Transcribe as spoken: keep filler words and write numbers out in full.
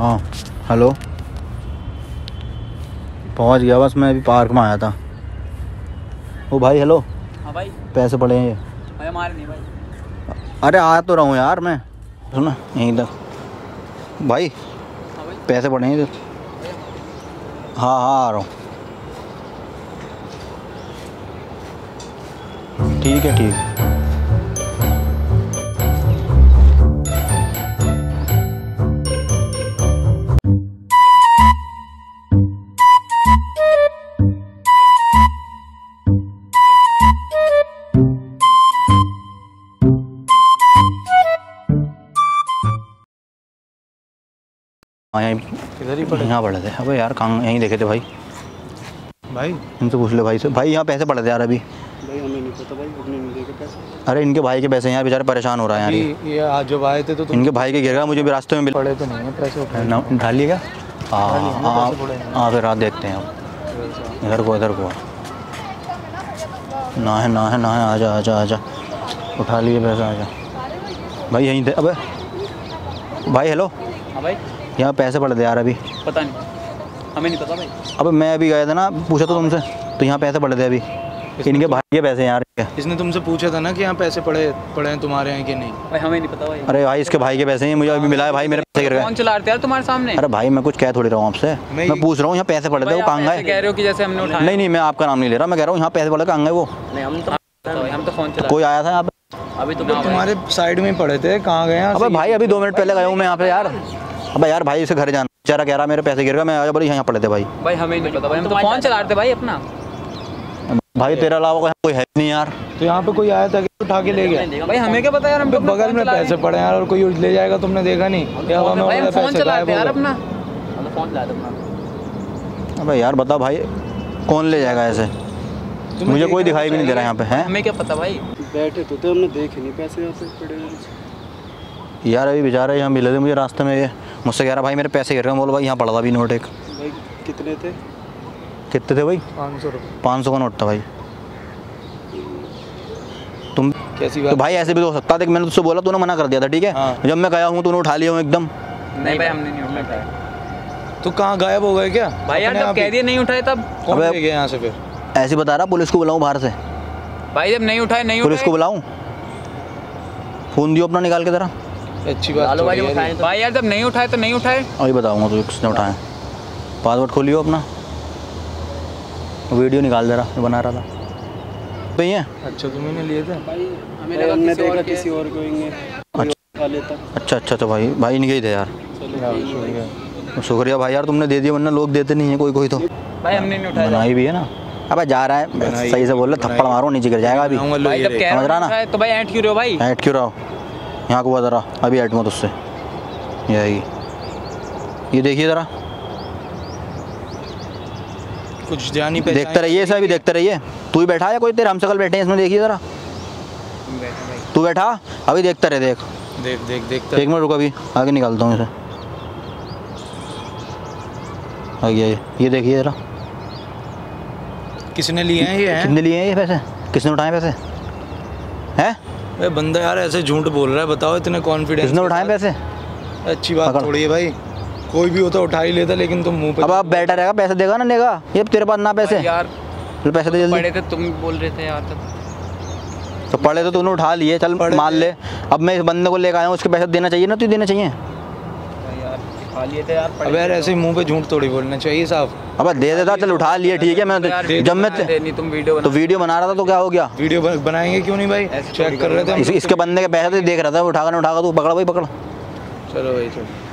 हाँ हेलो, पहुंच गया। बस मैं अभी पार्क में आया था। ओ भाई हेलो। हाँ भाई, पैसे पड़े हैं ये? भाई हमारे नहीं भाई। अरे आ तो रहा हूँ यार मैं, सुना यहीं तक भाई। हाँ भाई पैसे पड़े हैं इधर। हाँ हाँ आ रहा हूँ। ठीक है ठीक है। किधर ही पड़े? यहाँ पड़े थे। अबे यार कहाँ, यहीं देखे थे भाई। भाई इनसे पूछ ले भाई से। भाई यहाँ पैसे पड़े थे यार अभी। भाई हमें नहीं पता भाई, हमने नहीं देखे पैसे। अरे इनके भाई के पैसे हैं यार, बेचारे परेशान हो रहा है यार। ये ये आज जो आए थे तो इनके भाई के गिर गया, मुझे भी रास्ते में पड़े तो नहीं है पैसे। उठा लिए क्या? हाँ हाँ फिर रात देखते हैं। आप इधर को इधर को ना है ना है ना है। आ जा आ जा आ जा, उठा लिए पैसे। आ जा भाई यहीं थे। अबे भाई हेलो। हाँ भाई यहाँ पैसे पड़े थे यार अभी। पता नहीं, हमें नहीं पता भाई। अब मैं अभी गया था ना, पूछा तो तुमसे, तो यहाँ पैसे पड़े थे अभी। इनके भाई के पैसे यार। इसने तुमसे पूछा था ना कि यहाँ पैसे पड़े पड़े हैं तुम्हारे हैं कि नहीं? भाई हमें नहीं पता भाई। अरे भाई इसके भाई के पैसे हैं, मुझे अभी मिला है भाई। मेरे पैसे गिर गए। कौन चला रहे यार तुम्हारे सामने? अरे भाई मैं कुछ कह थोड़ी रहा हूँ आपसे, मैं पूछ रहा हूँ यहाँ पैसे पड़े थे वो कहाँ गए? कह रहे हो कि जैसे हमने उठाया। नहीं नहीं मैं आपका नाम नहीं ले रहा, मैं कह रहा हूँ यहाँ पैसे पड़े कहाँ गए वो? हम तो फोन चला, कोई आया था यहाँ पे? अभी तुम्हारे साइड में पड़े थे, कहाँ गए? अरे भाई अभी दो मिनट पहले गया हूँ मैं यहाँ पे यार। अबे यार भाई इसे घर जाना, बेचारा कह रहा मेरे पैसे गिर गए। मैं आज बड़ी यहाँ पड़े थे भाई। भाई हमें नहीं पता भाई, हम तो फोन चला रहे थे भाई अपना। भाई तेरा अलावा कोई है नहीं यार। तो यहाँ पे कोई आया था कि उठा के ले गया? भाई हमें क्या पता यार, हम तो बगल में पैसे पड़े यार और कोई ले जाएगा, तुमने देखा नहीं? हम फोन चला रहे थे यार अपना, फोन चला रहे अपना। अबे यार बताओ भाई कौन ले जाएगा ऐसे? मुझे कोई दिखाई भी नहीं दे रहा यहाँ पे। है हमें क्या पता भाई, बैठे तो थे, हमने देखे नहीं पैसे पड़े यार। अभी बेचारे यहाँ मिले थे मुझे रास्ते में, ये मुझसे कह रहा भाई मेरे पैसे गिर गए। बोलो भाई यहाँ पड़ा था भी नोट एक। भाई कितने थे? कितने थे भाई? पाँच सौ रुपये। पाँच सौ का नोट था भाई। तुम कैसी बात? तो भाई ऐसे भी हो सकता था। मैंने तुझसे बोला, तूने मना कर दिया था ठीक है। हाँ। जब मैं गया हूँ तूने उठा लिया हूँ एकदम। नहीं भाई हमने नहीं उठाया। तो कहाँ गायब हो गए क्या भाई? यार जब कह दिया नहीं उठाए तब कौन ले गया यहाँ से? फिर ऐसे बता रहा पुलिस को बुलाऊँ बाहर से? भाई जब नहीं उठाए नहीं, पुलिस को बुलाऊँ? फोन दियो अपना निकाल के जरा। अच्छी बात भाई, तो भाई यार जब नहीं उठाए तो नहीं उठाए। अभी बताऊंगा तो किसने उठाए। पासवर्ड खोलियो अपना, वीडियो निकाल दे रहा बना रहा था। तो ये अच्छा तुम ही ने लिए थे भाई? हमें लगा हमने देखा किसी और को होंगे। अच्छा अच्छा अच्छा तो भाई भाई नहीं गए थे यार। शुक्रिया भाई यार तुमने दे दिया, वरना लोग देते नहीं है कोई कोई तो। भाई हमने नहीं उठाया। बनाई भी है ना। अब जा रहा है सही से बोल रहा, थप्पड़ मारो नीचे गिर जाएगा अभी समझ रहा ना। तो भाई ऐंठ क्यों रहे हो भाई? ऐंठ क्यों रहा हो यहाँ को? हुआ ज़रा अभी ऐट में तुझसे ये आएगी। ये देखिए ज़रा कुछ जानी पे देखते रहिए, ऐसा भी देखते रहिए। तू ही बैठा या कोई तेरे हमशक्ल बैठे हैं इसमें? देखिए ज़रा तू बैठा। अभी देखते रहे, देख देख देख देखते। एक मिनट रुक, अभी आगे निकालता हूँ इसे। आगे ये देखिए ज़रा। किसने लिए हैं ये? किसने लिए हैं ये पैसे? किसने उठाए पैसे हैं? अरे बंदा यार ऐसे झूठ बोल रहा है, बताओ इतने कॉन्फिडेंस। इसने उठाए पैसे? अच्छी बात थोड़ी है भाई, कोई भी होता उठा ही लेता, लेकिन तुम मुंह पे। अब आप बैठा रहेगा, पैसे देगा ना लेगा? ये तेरे पास ना पैसे यार, पैसे दे जल्दी। पड़े थे तुम बोल रहे थे यार तब। तो पड़े तो तूने उठा लिए, चल मान ले। अब मैं इस बंदे को लेकर आया हूँ, उसके पैसे देना चाहिए ना, तू देना चाहिए यार। अब यार ऐसे मुंह पे झूठ थोड़ी बोलना चाहिए साहब। अब दे देता, चल उठा लिए ठीक है। मैं जब मैं तुम वीडियो तो वीडियो बना रहा था तो क्या हो गया? वीडियो बनाएंगे क्यों नहीं भाई, चेक कर रहे थे। इसके बंदे के पैसे देख रहा था, उठाकर उठाकर तू पकड़ा भाई पकड़। चलो भाई चलो।